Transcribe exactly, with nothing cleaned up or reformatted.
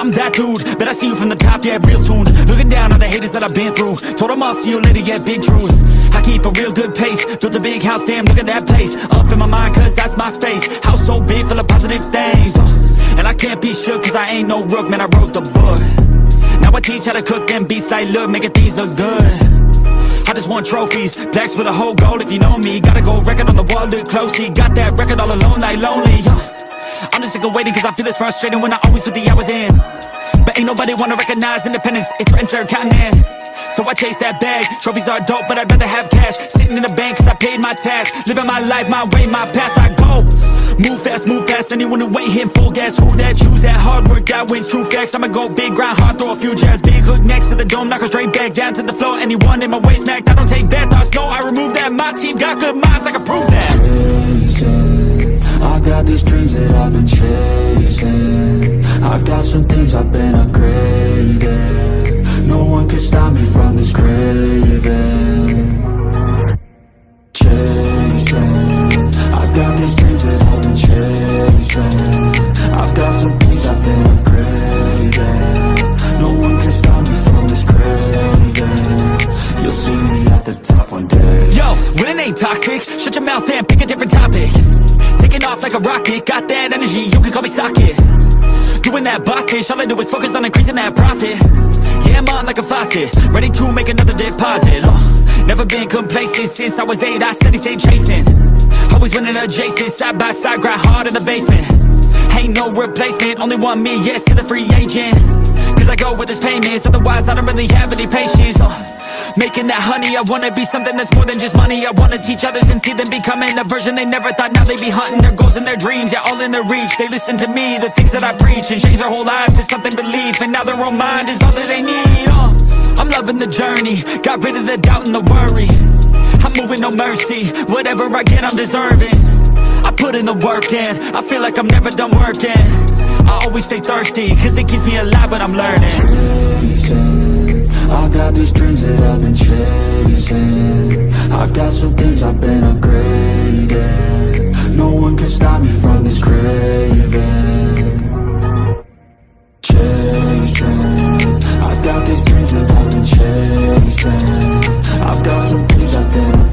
I'm that dude, bet I see you from the top, yeah, real soon. Looking down on the haters that I've been through. Told them I'll see you later, yeah, big truth. I keep a real good pace, built a big house, damn, look at that place. Up in my mind, cause that's my space. House so big, full of positive things. And I can't be shook, cause I ain't no rook, man, I wrote the book. Now I teach how to cook them beats, like, look, making things look good. I just want trophies, blacks with a whole goal if you know me. Got a gold record on the wall, look closely. Got that record all alone, like lonely. I'm just sick of waiting cause I feel it's frustrating when I always put the hours in. But ain't nobody wanna recognize independence, it threatens their continent. So I chase that bag, trophies are dope but I'd rather have cash. Sitting in the bank cause I paid my tax. Living my life, my way, my path, I go. Move fast, move fast, anyone who ain't hitting full gas. Who that, choose that, hard work, that wins, true facts. I'ma go big, grind hard, throw a few jabs. Big hook next to the dome, knock her straight back down to the floor. Anyone in my way smacked, I don't take bad thoughts, no, I remove that. My team got good minds, I can prove that. Chasing, I got these dreams that I've been chasing. I've got some things I've been upgrading. No one can stop me from this craving. Chasing, I've got these dreams that I've been chasing. I've got some things I've been upgrading. No one can stop me from this craving. You'll see me at the top one day. Yo, when it ain't toxic, shut your mouth and pick a different topic. Taking off like a rocket, got that energy, you can call me socket. Doing that boss shit, all I do is focus on increasing that profit. Yeah, I'm on like a faucet, ready to make another deposit. uh, Never been complacent since I was eight, I steady stay chasing. Always winning adjacent, side by side, grind hard in the basement. Ain't no replacement, only one me, yes to the free agent. Cause I go with his payments, otherwise I don't really have any patience. uh, Making that honey, I wanna be something that's more than just money. I wanna teach others and see them becoming a version they never thought. Now they be hunting their goals and their dreams, yeah, all in their reach. They listen to me, the things that I preach, and change their whole life to something belief. And now their own mind is all that they need. uh, I'm loving the journey, got rid of the doubt and the worry. I'm moving no mercy, whatever I get I'm deserving. I put in the work in, I feel like I'm never done working. I always stay thirsty, cause it keeps me alive when I'm learning. Chasing, I got these dreams that I've been chasing. I've got some things I've been upgrading. No one can stop me from this craving. Chasing, I've got these dreams that I've been chasing. I've got some things I've been